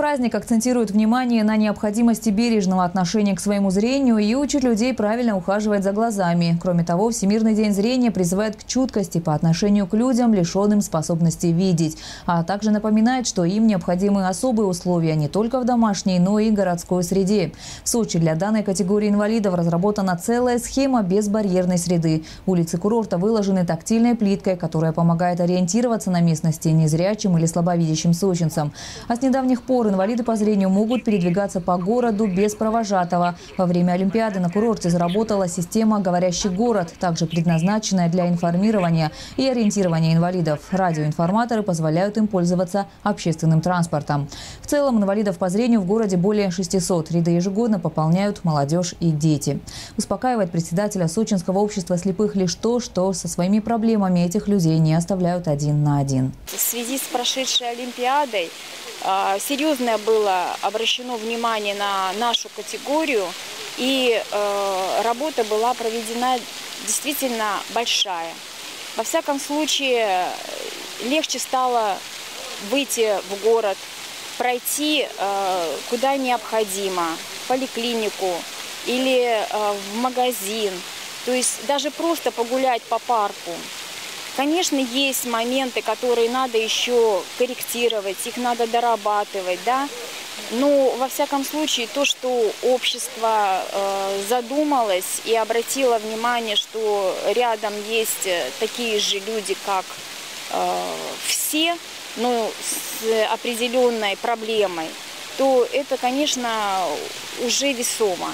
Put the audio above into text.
праздник акцентирует внимание на необходимости бережного отношения к своему зрению и учит людей правильно ухаживать за глазами. Кроме того, Всемирный день зрения призывает к чуткости по отношению к людям, лишенным способности видеть, а также напоминает, что им необходимы особые условия не только в домашней, но и городской среде. В Сочи для данной категории инвалидов разработана целая схема безбарьерной среды. Улицы курорта выложены тактильной плиткой, которая помогает ориентироваться на местности незрячим или слабовидящим сочинцам. А с недавних пор инвалиды по зрению могут передвигаться по городу без провожатого. Во время Олимпиады на курорте заработала система «Говорящий город», также предназначенная для информирования и ориентирования инвалидов. Радиоинформаторы позволяют им пользоваться общественным транспортом. В целом инвалидов по зрению в городе более 600. Ряды ежегодно пополняют молодежь и дети. Успокаивает председателя Сочинского общества слепых лишь то, что со своими проблемами этих людей не оставляют один на один. В связи с прошедшей Олимпиадой серьезное было обращено внимание на нашу категорию, и работа была проведена действительно большая. Во всяком случае, легче стало выйти в город, пройти куда необходимо, в поликлинику или в магазин, то есть даже просто погулять по парку. Конечно, есть моменты, которые надо еще корректировать, их надо дорабатывать, да? Но, во всяком случае, то, что общество задумалось и обратило внимание, что рядом есть такие же люди, как все, но с определенной проблемой, то это, конечно, уже весомо.